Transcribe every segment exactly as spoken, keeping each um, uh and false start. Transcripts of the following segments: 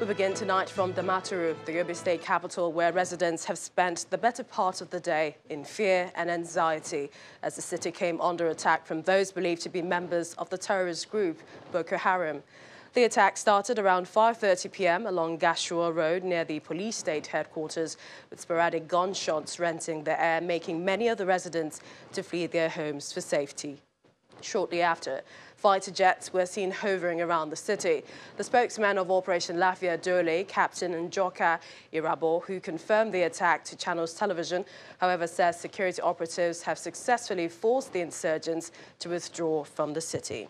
We begin tonight from Damaturu, the Yobe State capital, where residents have spent the better part of the day in fear and anxiety as the city came under attack from those believed to be members of the terrorist group Boko Haram. The attack started around five thirty p m along Gashua Road near the police state headquarters, with sporadic gunshots renting the air, making many of the residents to flee their homes for safety. Shortly after, fighter jets were seen hovering around the city. The spokesman of Operation Lafia Doli, Captain Njoka Irabo, who confirmed the attack to Channels Television, however, says security operatives have successfully forced the insurgents to withdraw from the city.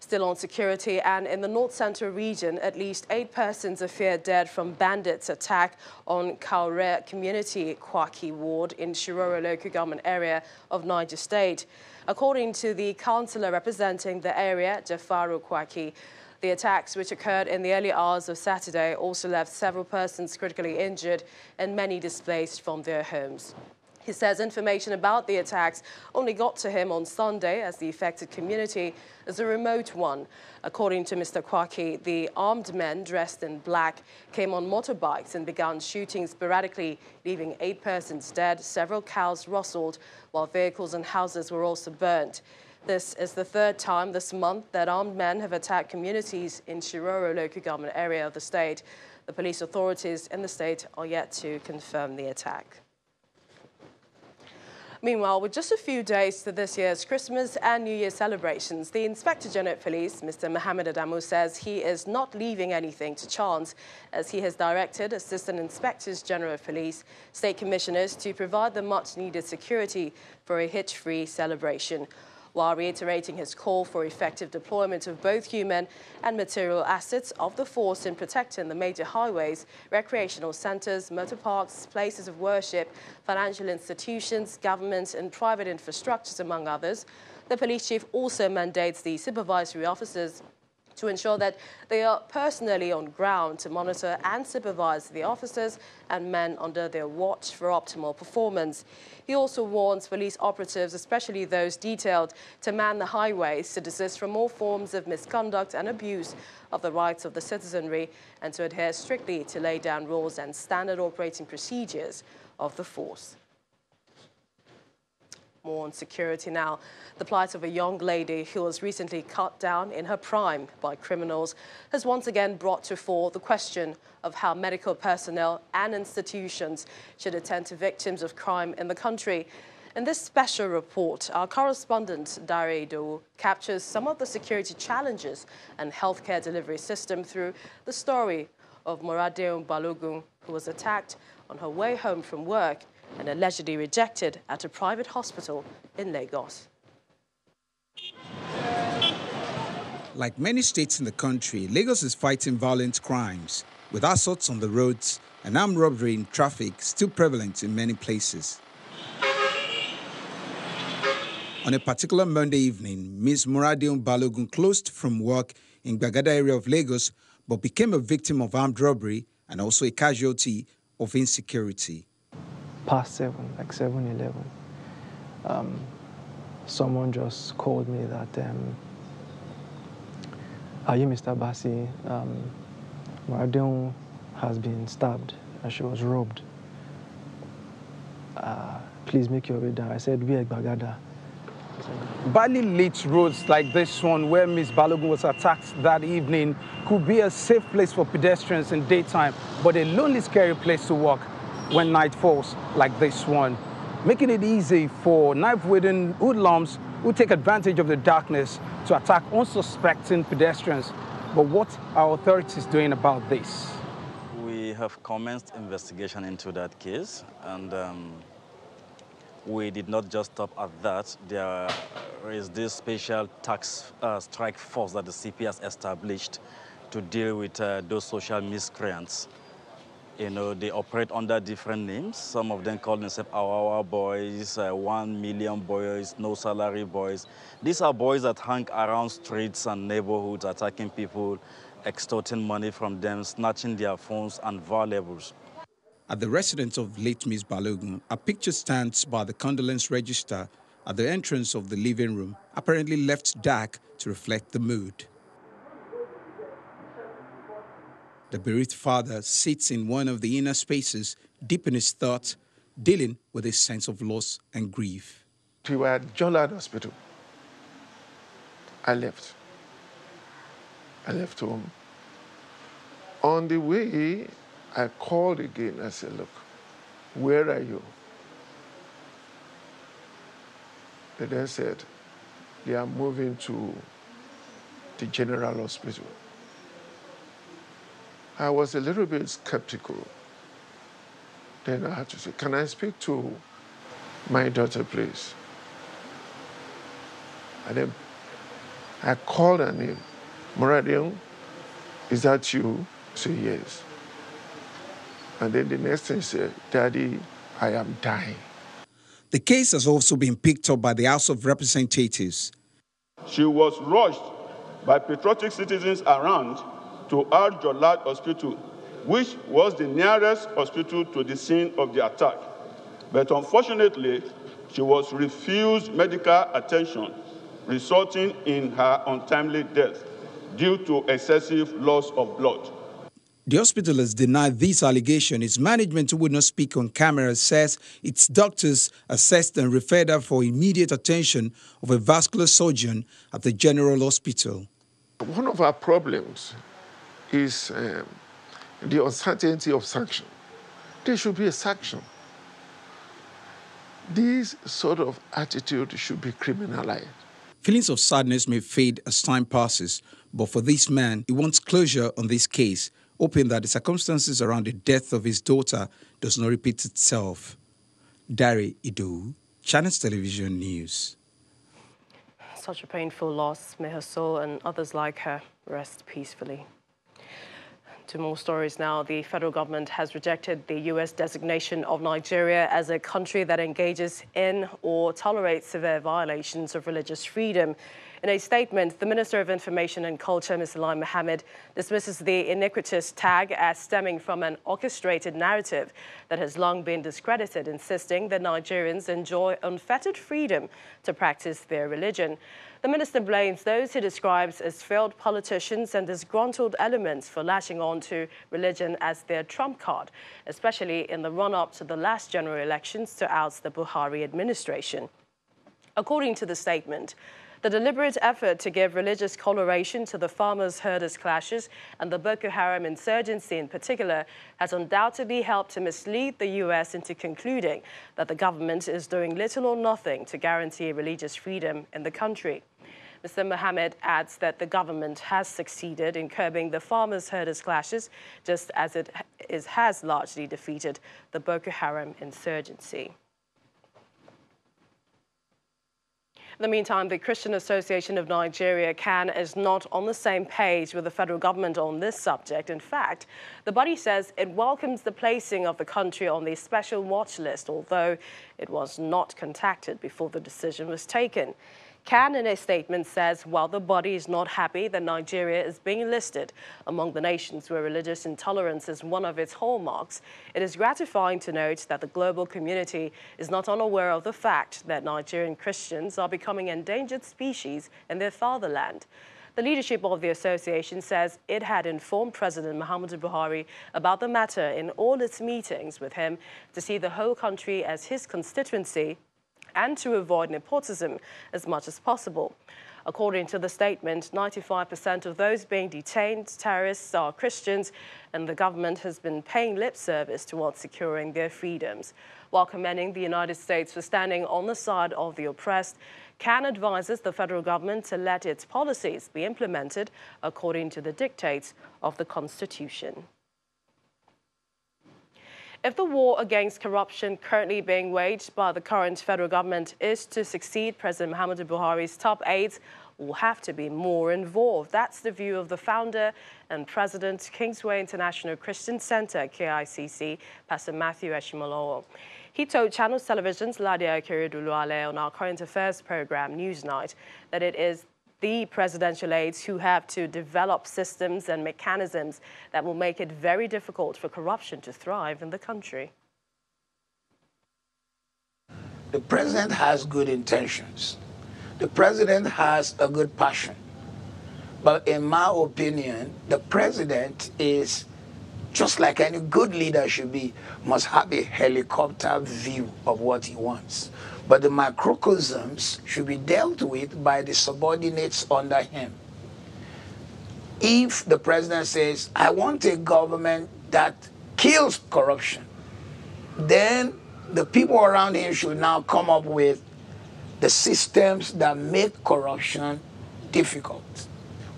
Still on security, and in the North Central region, at least eight persons are feared dead from bandits' attack on Kaorea Community, Kwaki Ward in Shiroro Local Government area of Niger State. According to the councillor representing the area, Jafaru Kwaki, the attacks, which occurred in the early hours of Saturday, also left several persons critically injured and many displaced from their homes. He says information about the attacks only got to him on Sunday, as the affected community is a remote one. According to Mister Kwaki, the armed men dressed in black came on motorbikes and began shooting sporadically, leaving eight persons dead. Several cows rustled, while vehicles and houses were also burnt. This is the third time this month that armed men have attacked communities in Shiroro Local Government area of the state. The police authorities in the state are yet to confirm the attack. Meanwhile, with just a few days to this year's Christmas and New Year celebrations, the Inspector General of Police, Mister Muhammad Adamu, says he is not leaving anything to chance, as he has directed Assistant Inspectors General of Police, State Commissioners, to provide the much-needed security for a hitch-free celebration, while reiterating his call for effective deployment of both human and material assets of the force in protecting the major highways, recreational centres, motor parks, places of worship, financial institutions, government and private infrastructures, among others. The police chief also mandates the supervisory officers to ensure that they are personally on ground to monitor and supervise the officers and men under their watch for optimal performance. He also warns police operatives, especially those detailed to man the highways, to desist from all forms of misconduct and abuse of the rights of the citizenry and to adhere strictly to lay down rules and standard operating procedures of the force. More on security now. The plight of a young lady who was recently cut down in her prime by criminals has once again brought to fore the question of how medical personnel and institutions should attend to victims of crime in the country. In this special report, our correspondent Dare Edo captures some of the security challenges and healthcare delivery system through the story of Moradeo Balogun, who was attacked on her way home from work and allegedly rejected at a private hospital in Lagos. Like many states in the country, Lagos is fighting violent crimes, with assaults on the roads and armed robbery in traffic still prevalent in many places. On a particular Monday evening, Miz Moradeo Balogun closed from work in Gbagada area of Lagos, but became a victim of armed robbery and also a casualty of insecurity. Past seven, like seven eleven, um, someone just called me that, um, are you Mister Bassi? Um, Maradon has been stabbed and she was robbed. Uh, please make your way down. I said, we are Gbagada. Badly lit roads like this one, where Miz Balogun was attacked that evening, could be a safe place for pedestrians in daytime, but a lonely, scary place to walk when night falls like this one, making it easy for knife-wielding hoodlums who take advantage of the darkness to attack unsuspecting pedestrians. But what are authorities doing about this? We have commenced investigation into that case, and um, we did not just stop at that. There is this special tax uh, strike force that the C P has established to deal with uh, those social miscreants. You know, they operate under different names. Some of them call themselves Awawa boys, uh, one million boys, no salary boys. These are boys that hang around streets and neighborhoods, attacking people, extorting money from them, snatching their phones and valuables. At the residence of late Miz Balogun, a picture stands by the condolence register at the entrance of the living room, apparently left dark to reflect the mood. The bereaved father sits in one of the inner spaces, deep in his thoughts, dealing with his sense of loss and grief. We were at Jolad Hospital. I left. I left home. On the way, I called again. I said, look, where are you? They then said, they are moving to the General Hospital. I was a little bit skeptical. Then I had to say, can I speak to my daughter, please? And then I called her name. Moradeo, is that you? I said, yes. And then the next thing said, Daddy, I am dying. The case has also been picked up by the House of Representatives. She was rushed by patriotic citizens around to Ardo Lad Hospital, which was the nearest hospital to the scene of the attack. But unfortunately, she was refused medical attention, resulting in her untimely death due to excessive loss of blood. The hospital has denied this allegation. Its management, who would not speak on camera, says its doctors assessed and referred her for immediate attention of a vascular surgeon at the General Hospital. One of our problems is um, the uncertainty of sanction. There should be a sanction. This sort of attitude should be criminalized. Feelings of sadness may fade as time passes, but for this man, he wants closure on this case, hoping that the circumstances around the death of his daughter does not repeat itself. Dare Edo, Channels Television News. Such a painful loss. May her soul and others like her rest peacefully. To more stories now. The federal government has rejected the U S designation of Nigeria as a country that engages in or tolerates severe violations of religious freedom. In a statement, the Minister of Information and Culture, Miz Lai Mohammed, dismisses the iniquitous tag as stemming from an orchestrated narrative that has long been discredited, insisting that Nigerians enjoy unfettered freedom to practice their religion. The minister blames those he describes as failed politicians and disgruntled elements for lashing on to religion as their trump card, especially in the run-up to the last general elections to out the Buhari administration. According to the statement, the deliberate effort to give religious coloration to the farmers-herders clashes and the Boko Haram insurgency in particular has undoubtedly helped to mislead the U S into concluding that the government is doing little or nothing to guarantee religious freedom in the country. Mister Mohammed adds that the government has succeeded in curbing the farmers-herders clashes, just as it is, has largely defeated the Boko Haram insurgency. In the meantime, the Christian Association of Nigeria (C A N) is not on the same page with the federal government on this subject. In fact, the body says it welcomes the placing of the country on the special watch list, although it was not contacted before the decision was taken. C A N, in a statement, says while the body is not happy that Nigeria is being listed among the nations where religious intolerance is one of its hallmarks, it is gratifying to note that the global community is not unaware of the fact that Nigerian Christians are becoming endangered species in their fatherland. The leadership of the association says it had informed President Muhammadu Buhari about the matter in all its meetings with him to see the whole country as his constituency and to avoid nepotism as much as possible. According to the statement, ninety-five percent of those being detained terrorists are Christians, and the government has been paying lip service towards securing their freedoms. While commending the United States for standing on the side of the oppressed, C A N advises the federal government to let its policies be implemented according to the dictates of the Constitution. If the war against corruption currently being waged by the current federal government is to succeed, President Muhammadu Buhari's top aides will have to be more involved. That's the view of the founder and president, Kingsway International Christian Center, K I C C, Pastor Matthew Ashimolowo. He told Channels Television's Ladi Akirudulwale on our current affairs program, Newsnight, that it is the presidential aides who have to develop systems and mechanisms that will make it very difficult for corruption to thrive in the country. The president has good intentions. The president has a good passion. But in my opinion, the president is just like any good leader should be, must have a helicopter view of what he wants. But the microcosms should be dealt with by the subordinates under him. If the president says, I want a government that kills corruption, then the people around him should now come up with the systems that make corruption difficult.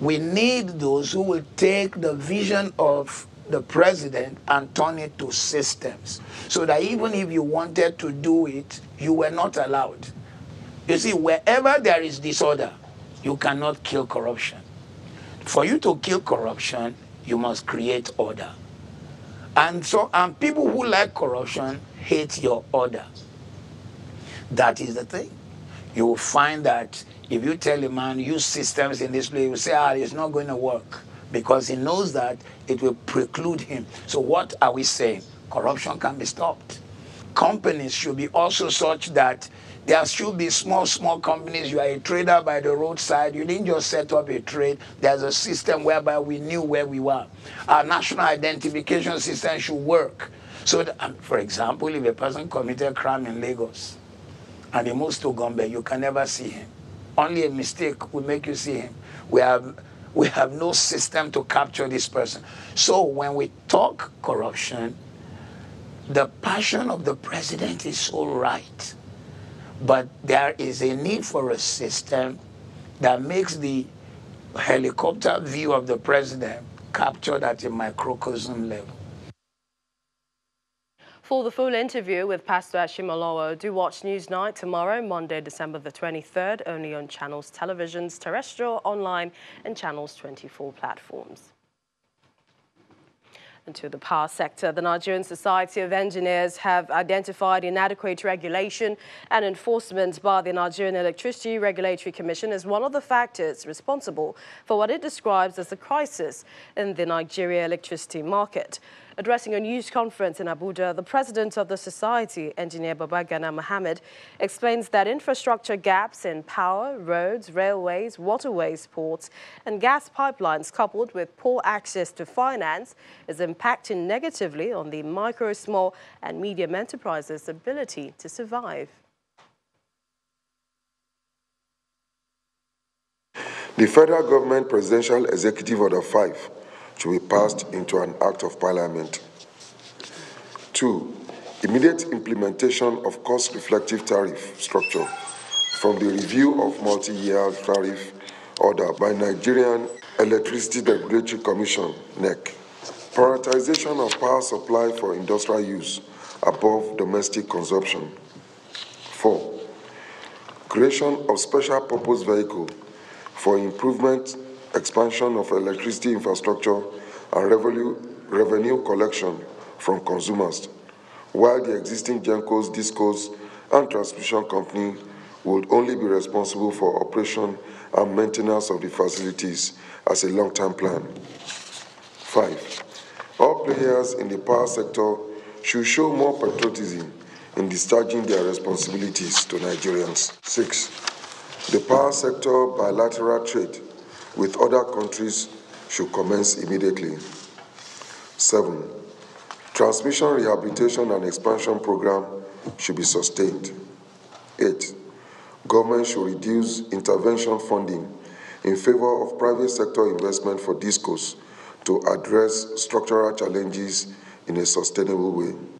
We need those who will take the vision of the president and turn it to systems, so that even if you wanted to do it, you were not allowed. You see, wherever there is disorder, you cannot kill corruption. For you to kill corruption, you must create order. And so, and people who like corruption hate your order. That is the thing. You will find that if you tell a man, use systems in this place, he will say, ah, it's not going to work, because he knows that it will preclude him. So what are we saying? Corruption can be stopped. Companies should be also such that there should be small, small companies. You are a trader by the roadside. You didn't just set up a trade. There's a system whereby we knew where we were. Our national identification system should work. So, that, for example, if a person committed crime in Lagos and he moves to Gombe, you can never see him. Only a mistake will make you see him. We have... We have no system to capture this person. So when we talk corruption, the passion of the president is so right. But there is a need for a system that makes the helicopter view of the president captured at a microcosm level. For the full interview with Pastor Ashimolowo, do watch Newsnight tomorrow, Monday, December the twenty-third, only on Channels Television's terrestrial, online and Channels twenty-four platforms. And to the power sector, the Nigerian Society of Engineers have identified inadequate regulation and enforcement by the Nigerian Electricity Regulatory Commission as one of the factors responsible for what it describes as a crisis in the Nigeria electricity market. Addressing a news conference in Abuja, the president of the society, Engineer Babagana Mohamed, explains that infrastructure gaps in power, roads, railways, waterways, ports and gas pipelines, coupled with poor access to finance, is impacting negatively on the micro, small and medium enterprises' ability to survive. The federal government Presidential Executive Order five to be passed into an act of parliament. Two, immediate implementation of cost-reflective tariff structure from the review of multi-year tariff order by Nigerian Electricity Regulatory Commission, N E C. Prioritization of power supply for industrial use above domestic consumption. Four, creation of special purpose vehicle for improvement expansion of electricity infrastructure and revenue, revenue collection from consumers, while the existing GENCOs, DISCOs, and transmission company would only be responsible for operation and maintenance of the facilities as a long-term plan. Five, all players in the power sector should show more patriotism in discharging their responsibilities to Nigerians. Six, the power sector bilateral trade with other countries should commence immediately. Seven, transmission rehabilitation and expansion program should be sustained. Eight, government should reduce intervention funding in favor of private sector investment for DISCOs to address structural challenges in a sustainable way.